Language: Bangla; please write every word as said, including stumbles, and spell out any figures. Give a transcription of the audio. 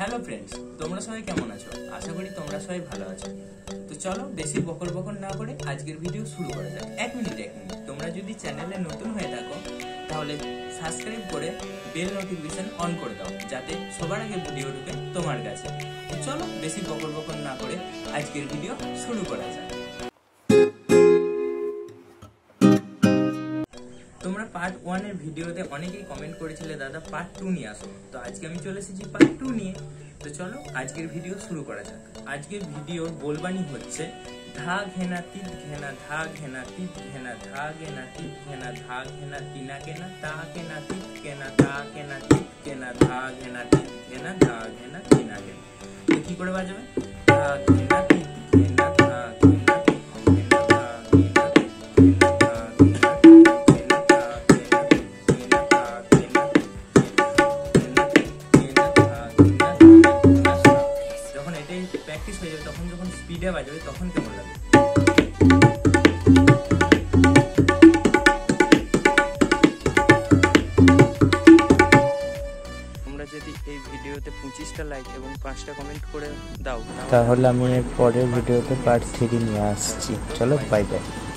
हेलो फ्रेंड्स, तुम्हारा सबाई केमन आछो? आशा करी तुम्हारा सबाई भालो आछो। तो चलो बेशी बकल बकल ना करे आजकेर भिडियो शुरू करा जाक। एक मिनिट एक मिनिट तुम्हारा यदि चैनले नतुन हये थाको ताहले सबस्क्राइब करे बेल नोटिफिकेशन ऑन करे दाओ जाते सबार आगे भिडियो ढुके तुम्हार काछे। तो चलो बेशी बकल बकल ना करे आजकेर भिडियो शुरू करा जाक। তোমরা পার্ট वन এর ভিডিওতে অনেকেই কমেন্ট করেছিলে দাদা পার্ট टू নিয়ে আসো, তো আজকে আমি চলে এসেছি পার্ট टू নিয়ে। তো চলো আজকের ভিডিও শুরু করা যাক। আজকের ভিডিওর বলবানি হচ্ছে ধা ঘেনা তিত ঘেনা ধা ঘেনা তিত ঘেনা ধা ঘেনা তিত ঘেনা ধা ঘেনা তিনা ঘেনা তা ঘেনা তিত ঘেনা তা ঘেনা তিত ঘেনা ধা ঘেনা তিত ঘেনা ধা ঘেনা তিনা ঘেনা। তো কি করে বাজাবে? ধা ঘেনা তিত ঘেনা ধা ঘেনা स्पीडे बजाबे तखन केमन लागे। তোমরা যদি এই ভিডিওতে पच्चीस টা লাইক এবং पाँच টা কমেন্ট করে দাও তাহলে আমি পরের ভিডিওতে পার্ট थ्री নিয়ে আসছি। চলো বাই বাই।